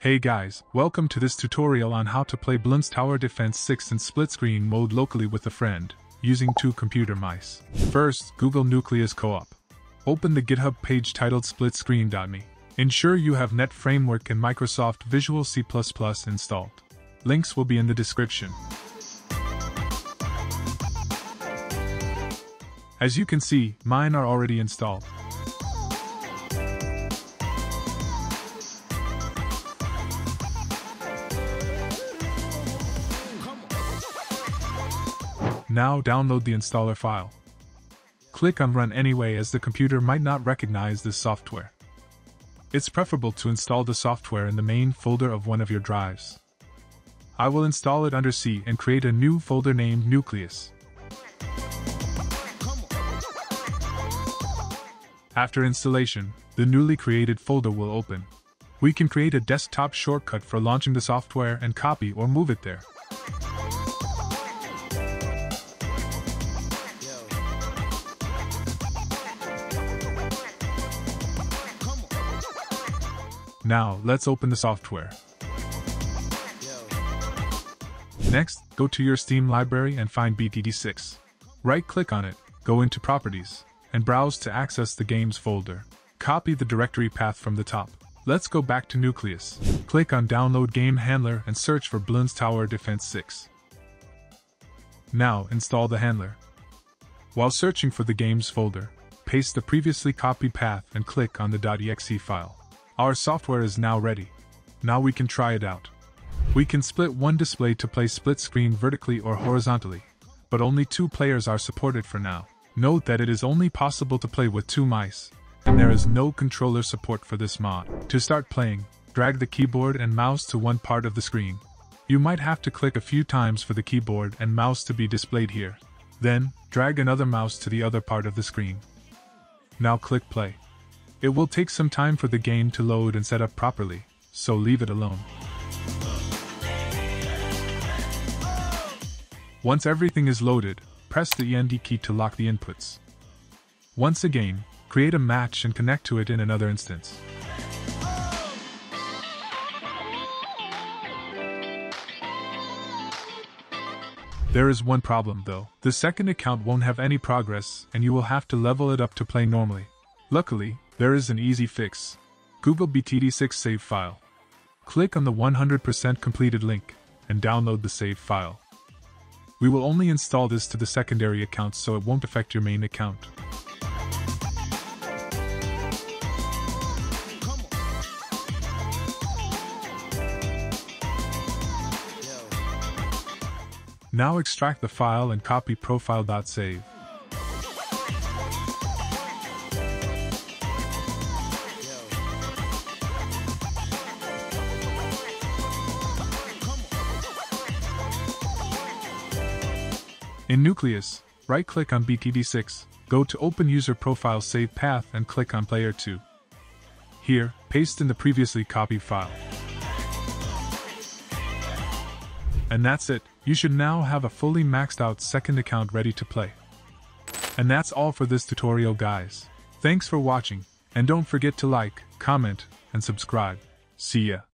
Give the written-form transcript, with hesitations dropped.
Hey guys, welcome to this tutorial on how to play Bloons Tower Defense 6 in split-screen mode locally with a friend, using two computer mice. First, Google Nucleus Co-op. Open the GitHub page titled splitscreen.me. Ensure you have .NET Framework and Microsoft Visual C++ installed. Links will be in the description. As you can see, mine are already installed. Now download the installer file. Click on Run Anyway as the computer might not recognize this software. It's preferable to install the software in the main folder of one of your drives. I will install it under C and create a new folder named Nucleus. After installation, the newly created folder will open. We can create a desktop shortcut for launching the software and copy or move it there. Now, let's open the software. Next, go to your Steam library and find BTD6. Right-click on it, go into Properties, and browse to access the games folder. Copy the directory path from the top. Let's go back to Nucleus. Click on Download Game Handler and search for Bloons Tower Defense 6. Now, install the handler. While searching for the games folder, paste the previously copied path and click on the .exe file. Our software is now ready. Now we can try it out. We can split one display to play split screen vertically or horizontally, but only two players are supported for now. Note that it is only possible to play with two mice, and there is no controller support for this mod. To start playing, drag the keyboard and mouse to one part of the screen. You might have to click a few times for the keyboard and mouse to be displayed here. Then, drag another mouse to the other part of the screen. Now click play. It will take some time for the game to load and set up properly, so leave it alone. Once everything is loaded, press the END key to lock the inputs. Once again, create a match and connect to it in another instance. There is one problem though. The second account won't have any progress and you will have to level it up to play normally. Luckily, there is an easy fix. Google BTD6 save file. Click on the 100% completed link and download the save file. We will only install this to the secondary account so it won't affect your main account. Now extract the file and copy profile.save. In Nucleus, right-click on BTD6, go to Open User Profile Save Path and click on Player 2. Here, paste in the previously copied file. And that's it, you should now have a fully maxed out second account ready to play. And that's all for this tutorial guys. Thanks for watching, and don't forget to like, comment, and subscribe. See ya.